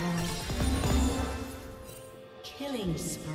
destroyed. Killing spree.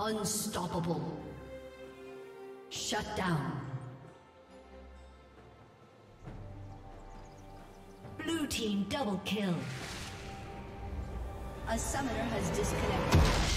Unstoppable. Shut down. Blue team double kill. A summoner has disconnected.